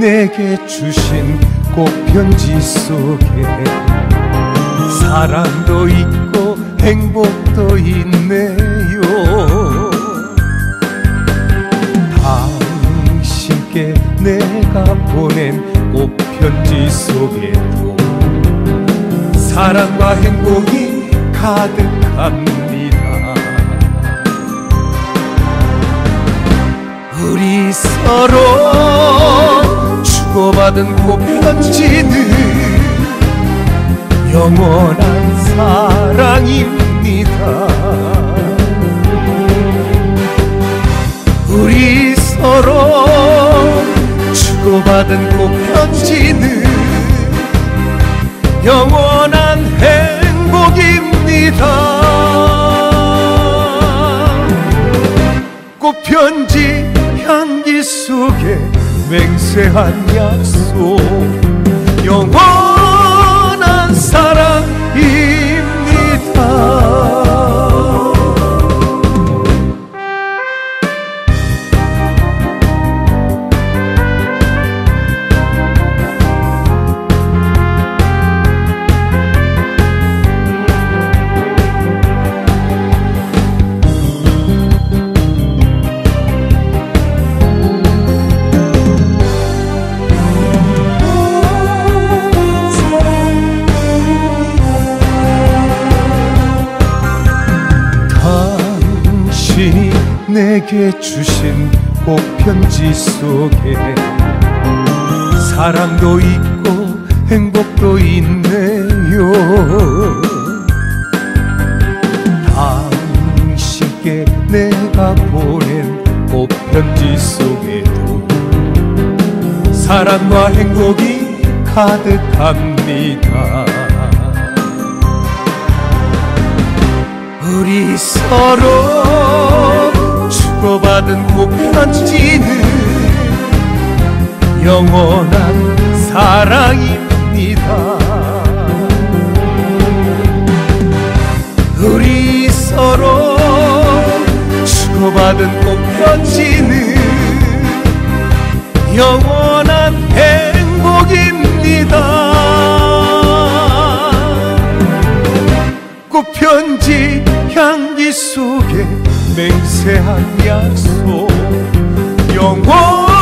내게 주신 꽃편지 속에 사랑도 있고 행복도 있네요. 당신께 내가 보낸 꽃편지 속에도 사랑과 행복이 가득합니다. 우리 서로 주고받은 꽃편지는 영원한 사랑입니다. 우리 서로 주고받은 꽃편지는 영원한 행복입니다. 꽃편지 향기 속에 맹세한 약속, 영원한 사랑입니다. 내게 주신 꽃편지 속에 사랑도 있고 행복도 있네요. 당신께 내가 보낸 꽃편지 속에도 사랑과 행복이 가득합니다. 우리 서로 주고받은 꽃편지는 영원한 사랑입니다. 우리 서로 주고받은 꽃편지는 영원한 행복입니다. 꽃편지 향기 속에 맹세한 약속, 영원